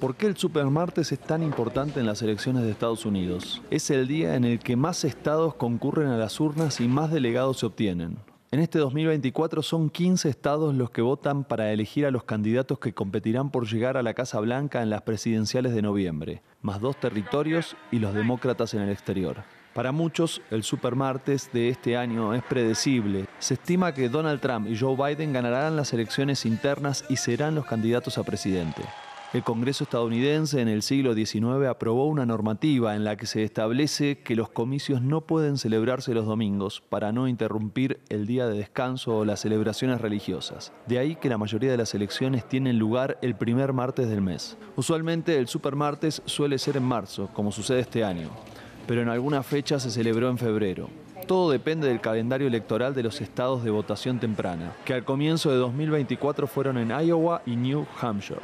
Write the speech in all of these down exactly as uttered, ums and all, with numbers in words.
¿Por qué el Supermartes es tan importante en las elecciones de Estados Unidos? Es el día en el que más estados concurren a las urnas y más delegados se obtienen. En este dos mil veinticuatro son quince estados los que votan para elegir a los candidatos que competirán por llegar a la Casa Blanca en las presidenciales de noviembre, más dos territorios y los demócratas en el exterior. Para muchos, el Supermartes de este año es predecible. Se estima que Donald Trump y Joe Biden ganarán las elecciones internas y serán los candidatos a presidente. El Congreso estadounidense en el siglo diecinueve aprobó una normativa en la que se establece que los comicios no pueden celebrarse los domingos para no interrumpir el día de descanso o las celebraciones religiosas. De ahí que la mayoría de las elecciones tienen lugar el primer martes del mes. Usualmente el Supermartes suele ser en marzo, como sucede este año, pero en alguna fecha se celebró en febrero. Todo depende del calendario electoral de los estados de votación temprana, que al comienzo de dos mil veinticuatro fueron en Iowa y New Hampshire.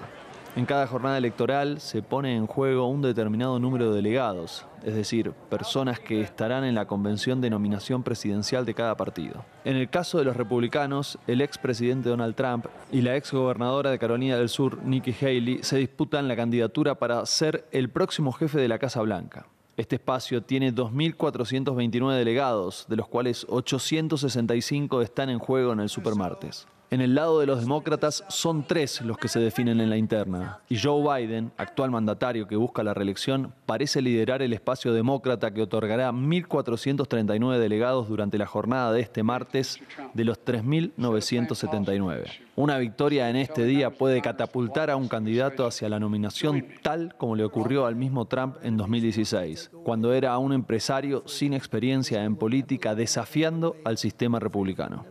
En cada jornada electoral se pone en juego un determinado número de delegados, es decir, personas que estarán en la convención de nominación presidencial de cada partido. En el caso de los republicanos, el expresidente Donald Trump y la exgobernadora de Carolina del Sur, Nikki Haley, se disputan la candidatura para ser el próximo jefe de la Casa Blanca. Este espacio tiene dos mil cuatrocientos veintinueve delegados, de los cuales ochocientos sesenta y cinco están en juego en el Supermartes. En el lado de los demócratas son tres los que se definen en la interna. Y Joe Biden, actual mandatario que busca la reelección, parece liderar el espacio demócrata que otorgará mil cuatrocientos treinta y nueve delegados durante la jornada de este martes de los tres mil novecientos setenta y nueve. Una victoria en este día puede catapultar a un candidato hacia la nominación tal como le ocurrió al mismo Trump en dos mil dieciséis, cuando era un empresario sin experiencia en política desafiando al sistema republicano.